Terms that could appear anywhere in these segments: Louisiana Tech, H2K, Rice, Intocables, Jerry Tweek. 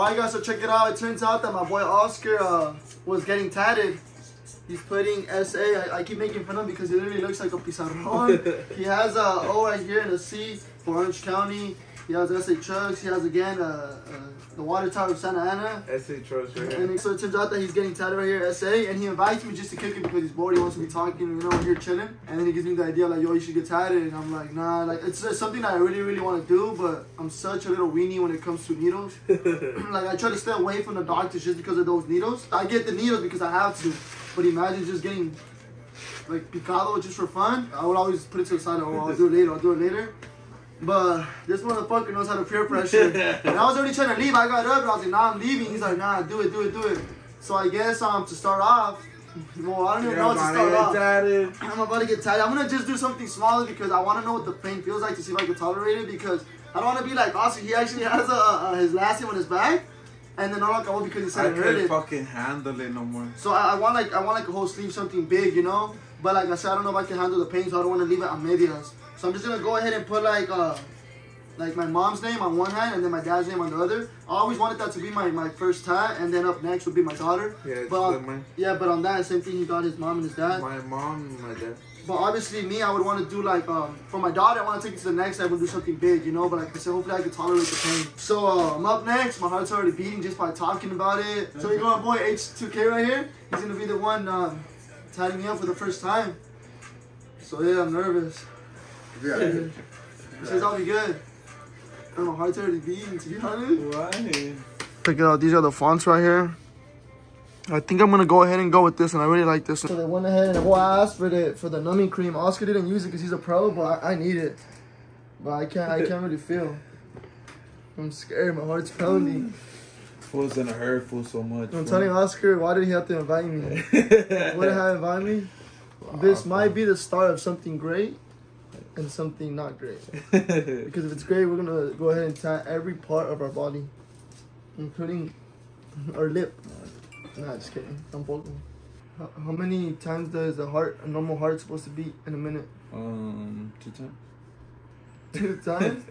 Alright guys, so check it out. It turns out that my boy Oscar was getting tatted. He's putting SA. I keep making fun of him because he literally looks like a pizarron. He has a O right here and a C for Orange County. He has SA Trucks. He has, again, the Water Tower of Santa Ana. SA Trucks right here. And so it turns out that he's getting tatted right here, SA. And he invites me just to kick him because he's bored. He wants to be talking, you know, here chilling. And then he gives me the idea, like, yo, you should get tatted. And I'm like, nah. Like, it's something that I really, really want to do, but I'm such a little weenie when it comes to needles. Like, I try to stay away from the doctors just because of those needles. I get the needles because I have to. But imagine just getting, like, picado just for fun. I would always put it to the side. Oh, I'll do it later. I'll do it later. But this motherfucker knows how to peer pressure. And I was already trying to leave. I got up and I was like, nah, I'm leaving. He's like, nah, do it, do it, do it. So I guess to start off, well, I don't even know what to start off. Tatted. I'm about to get tatted. I'm going to just do something smaller because I want to know what the pain feels like to see if I can tolerate it. Because I don't want to be like, Oscar, he actually has his last name on his back. And then I like because he said I couldn't fucking handle it no more. So I want like a whole sleeve, something big, you know. But like I said, I don't know if I can handle the pain, so I don't want to leave it on medias. So I'm just gonna go ahead and put like my mom's name on one hand and then my dad's name on the other. I always wanted that to be my first tie, and then up next would be my daughter. Yeah, it's but on that same thing, he got his mom and his dad. My mom and my dad. But obviously me, I would want to do like for my daughter, I want to take it to the next level and do something big, you know. But like I said, hopefully I can tolerate the pain. So I'm up next. My heart's already beating just by talking about it. So we got my boy H2K right here. He's gonna be the one tying me up for the first time. So yeah, I'm nervous. Yeah. It says I'll be good. And my heart's already beating, to be honest. Why? Check it out. These are the fonts right here. I think I'm gonna go ahead and go with this, and I really like this. So they went ahead and asked for the numbing cream. Oscar didn't use it because he's a pro, but I need it. But I can't really feel. I'm scared. My heart's pounding. Fool's gonna hurt fool so much. I'm telling Oscar, why did he have to invite me? Why did I invite me? Wow, this might be the start of something great and something not great. Because if it's great, we're gonna go ahead and tie every part of our body, including our lip. Nah, just kidding. I'm fucking. How many times does a normal heart supposed to beat in a minute? 2 times. 2 times?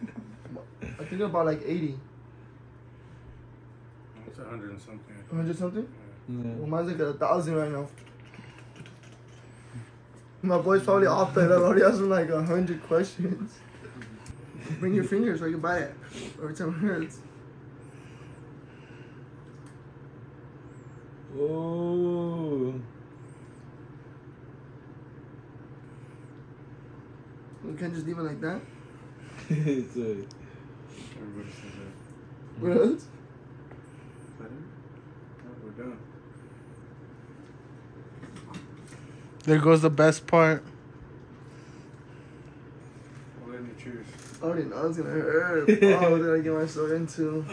I think about like 80. It's 100 and something. 100 something? Yeah. Well, mine's like 1,000 right now. My boy's probably off that. I already asked him like 100 questions. Bring your fingers where you buy it. Every time it hurts. Oh, we can't just leave it like that. It's everybody says that. What else? We're done. There goes the best part. I'll let me choose. Oh, I was gonna hurt. Oh, what did I get myself into?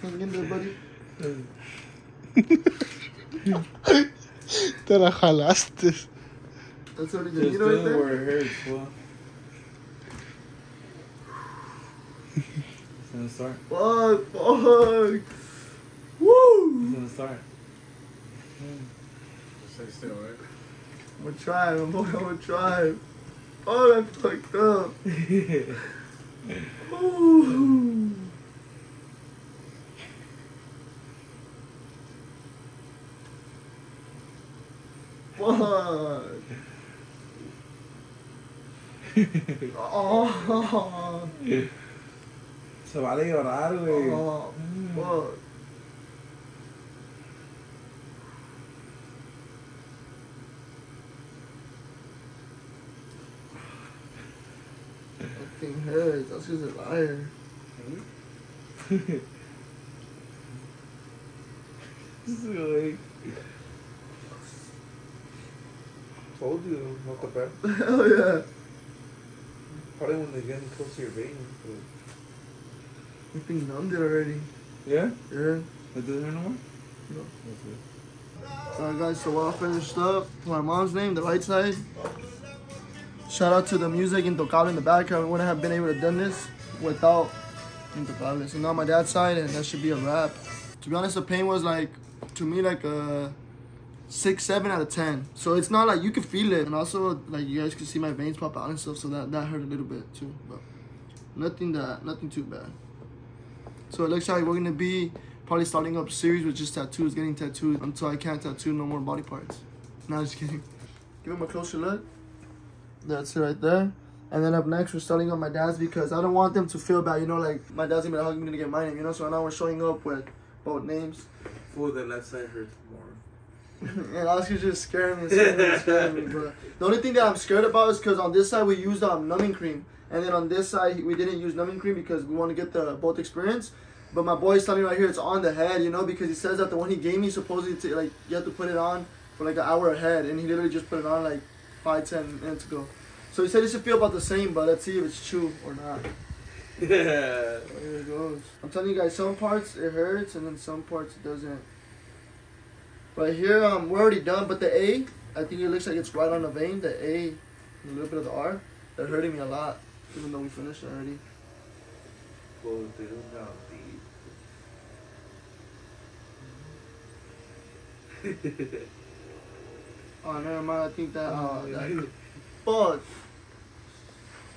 Come in there, buddy. Te la jalaste. That's already the needle right there. Where it hurts, fool. It's gonna start. Fuck. Woo! It's gonna start. Stay still, right? I'm gonna try, my boy. I'm gonna try. Oh, that fucked up. Ooh. Fuck. Oh. Se va a llorar, güey. Oh, fuck. Fucking hurts. That's just a liar. Silly. Told you, not the best. Hell yeah. Probably when they're getting close to your vein. You've been numbed it already. Yeah? Yeah. That doesn't hurt no more? No. That's good. Alright guys, so we're all finished up. My mom's name, the right side. Shout out to the music, Intocables in the background. We wouldn't have been able to done this without Intocables. And now my dad's side, and that should be a wrap. To be honest, the pain was like, to me, like a 6, 7 out of 10. So it's not like you can feel it, and also like you guys can see my veins pop out and stuff. So that hurt a little bit too. But nothing too bad. So it looks like we're gonna be probably starting up a series with just tattoos, getting tattoos until I can't tattoo no more body parts. No, just kidding. Give him a closer look. That's it right there. And then up next, we're starting up my dad's because I don't want them to feel bad, you know, like my dad's gonna be like, I'm gonna get my name, you know. So now we're showing up with both names. Well, the left side hurts more. And Oscar's just scaring me, bro. The only thing that I'm scared about is because on this side we used numbing cream, and then on this side we didn't use numbing cream because we want to get the both experience. But my boy's telling me right here it's on the head, you know, because he says that the one he gave me supposedly to, like, you have to put it on for like an hour ahead, and he literally just put it on like 5-10 minutes ago. So he said it should feel about the same, but let's see if it's true or not. Yeah. There it goes. I'm telling you guys, some parts it hurts and then some parts it doesn't. Right here, we're already done, but the A, I think it looks like it's right on the vein. The A, and a little bit of the R, they're hurting me a lot, even though we finished already. Well, they don't know deep. Oh, never mind. I think that, that fuck.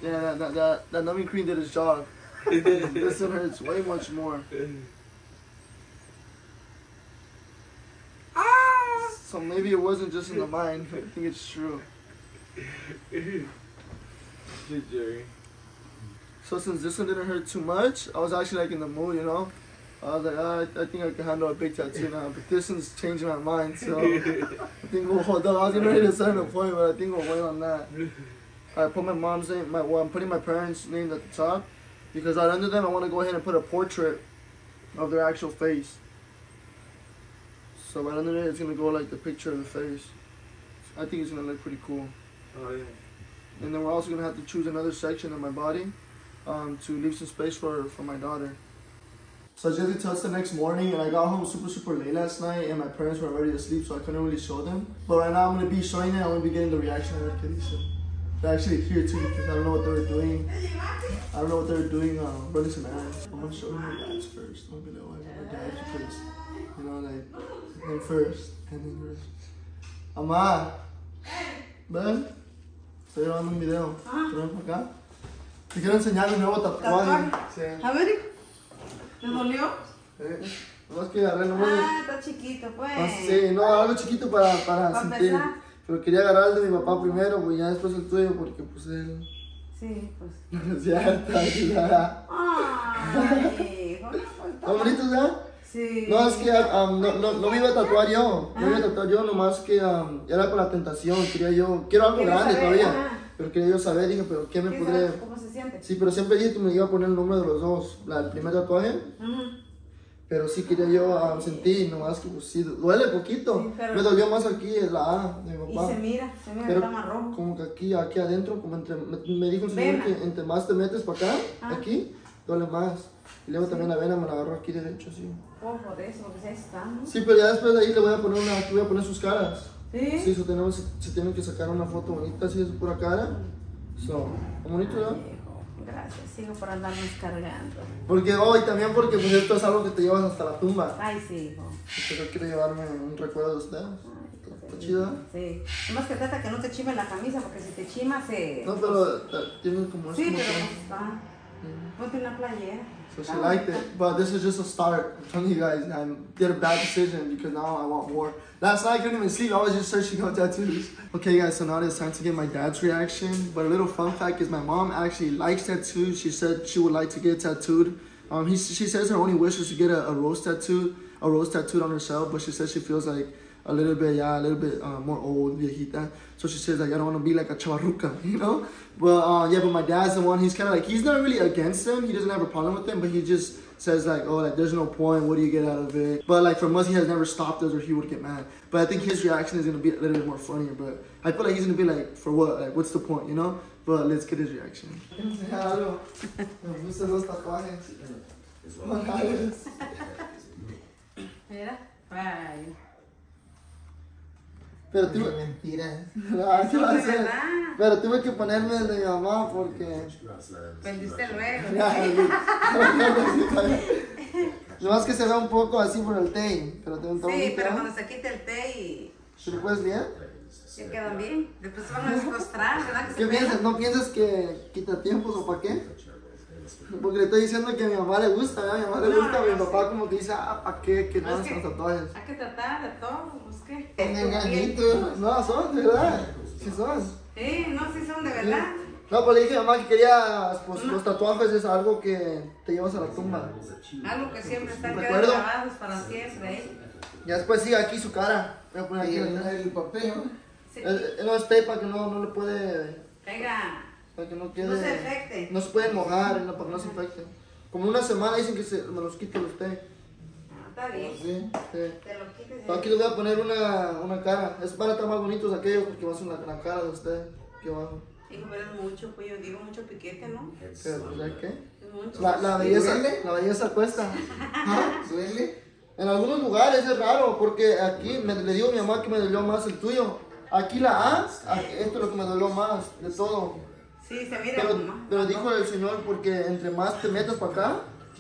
Yeah, that numbing cream did its job. This one hurts way much more. So maybe it wasn't just in the mind. I think it's true. Good, Jerry. So since this one didn't hurt too much, I was actually like in the mood, you know? I was like, I think I can handle a big tattoo now. But this one's changing my mind, so I think we'll hold on. I was getting ready to set an appointment, but I think we'll wait on that. I put my mom's name, well, I'm putting my parents' name at the top. Because right under them, I want to go ahead and put a portrait of their actual face. So right under there, it's going to go like the picture of the face. I think it's going to look pretty cool. Oh, yeah. And then we're also going to have to choose another section of my body to leave some space for my daughter. So as you can tell, it's the next morning, and I got home super, super late last night, and my parents were already asleep, so I couldn't really show them. But right now, I'm going to be showing them. I'm going to be getting the reaction of their kids. They're actually here, too, because I don't know what they were doing. I don't know what they were doing running some errands. I'm going to show them my dads first. I'm going to be like, why my dad because, you know, like... And first, and then first. Amá, ven, estoy grabando un video. ¿Te ven por acá? Te quiero enseñar el nuevo tatuaje. A ver, ¿te dolió? No es que agarré el nombre. Ah, está chiquito, pues. Ah, sí, no, algo chiquito para sentir. Pero quería agarrar el de mi papá primero, pues ya después el tuyo, porque pues él. Sí, pues. Ya está, ya. Ay, ¿están bonitos ya? Sí. No, es que no me iba a tatuar yo, no me iba a tatuar yo, nomás que era por la tentación, quería yo, quiero algo grande todavía, pero quería yo saber, dije, pero ¿qué me podría...? ¿Cómo se siente? Sí, pero siempre dije que me iba a poner el nombre de los dos, el primer tatuaje, pero sí quería yo sentir, nomás que pues sí, duele poquito, sí, pero... me dolió más aquí, en la A de mi papá. Y se mira, pero está más rojo. Como que aquí adentro, como entre, me dijo el señor que entre más te metes para acá, aquí, duele más. Y luego también la vena me la agarró aquí derecho, sí. Ojo de eso, porque ahí está, ¿no? Sí, pero ya después de ahí le voy a poner sus caras. ¿Sí? Sí, se tienen que sacar una foto bonita, así es pura cara. So, bonito, ¿no? Gracias, sigo por andarnos cargando. Porque hoy también, porque pues esto es algo que te llevas hasta la tumba. Ay, sí, hijo. Yo quiero llevarme un recuerdo de ustedes. ¿Está chida? Sí. Además que trata que no te chime la camisa, porque si te chima se... No, pero tienen como... Sí, pero está. Ponte una playera. So she liked it, but this is just a start. I'm telling you guys, I did a bad decision because now I want more. Last night I couldn't even sleep, I was just searching out tattoos. Okay guys, so now it's time to get my dad's reaction. But a little fun fact is my mom actually likes tattoos. She said she would like to get tattooed. She says her only wish is to get a rose tattooed on herself, but she says she feels like a little bit more old, viejita. So she says, like, I don't want to be like a chavarruca, you know? But, yeah, but my dad's the one, he's kind of like, he's not really against them. He doesn't have a problem with them, but he just says, like, oh, like, there's no point. What do you get out of it? But, like, from us, he has never stopped us or he would get mad. But I think his reaction is going to be a little bit more funnier. But I feel like he's going to be like, for what? Like, what's the point, you know? But let's get his reaction. Pero tuve mentiras. Pero tuve que ponerme el de mi mamá porque vendiste luego. No más que se vea un poco así por el té, pero tengo un toque. Sí, pero cuando se quite el té y ¿se lo puedes bien? Se quedan bien. Después se van a descostrar, ¿verdad? ¿Qué piensas? ¿No piensas que quita tiempos o para qué? Porque le estoy diciendo que a mi mamá le gusta, ¿verdad? A mi mamá le gusta, pero mi papá sí, como que dice, ah, ¿para qué? Que no hacen los tatuajes. Hay que tratar de todo, pues qué. En el ganito. No, son de verdad. Sí son. Sí, no, sí son de verdad. Sí. No, pues le dije a mi mamá que quería, pues los tatuajes es algo que te llevas a la tumba. Algo que siempre están quedando grabados para siempre, ¿eh? Ya después sí, aquí su cara. Voy a poner aquí el papel, ¿no? Sí. No es tape para que no le puede... Venga. Para que no quede... No se infecte. No se pueden mojar, no, para que no se infecte. Como una semana dicen que me los quite usted. Ah, está bien. Sí, sí. Te los quites. Pero aquí les voy a poner una cara. Es para estar más bonitos aquellos porque va a ser la cara de usted. Aquí abajo. Hijo, pero es mucho, pues yo digo mucho piquete, ¿no? ¿Sabes qué? Es mucho. La belleza cuesta. ¿Ah? ¿Duele? En algunos lugares es raro porque aquí le digo a mi mamá que me dolió más el tuyo. Aquí la A, esto es lo que me dolió más de todo. Sí, se mira. Pero dijo el Señor, porque entre más te metas para acá,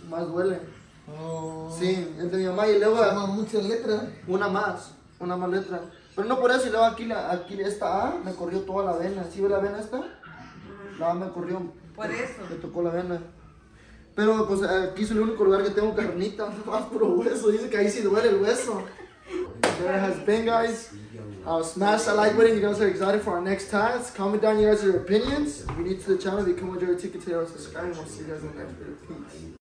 más duele. Oh. Sí, entre mi mamá y luego... muchas letras. Una más letra. Pero no por eso, y luego aquí esta A me corrió toda la vena. ¿Sí ve la vena esta? La A me corrió. Por eso. Me tocó la vena. Pero pues aquí es el único lugar que tengo carnita, más puro hueso. Dice que ahí sí duele el hueso. There it has been, guys. Smash that like button. You guys are excited for our next task. Comment down your guys' opinions. If you're new to the channel, become a majority ticket today or subscribe. And we'll see you guys in the next video. Peace.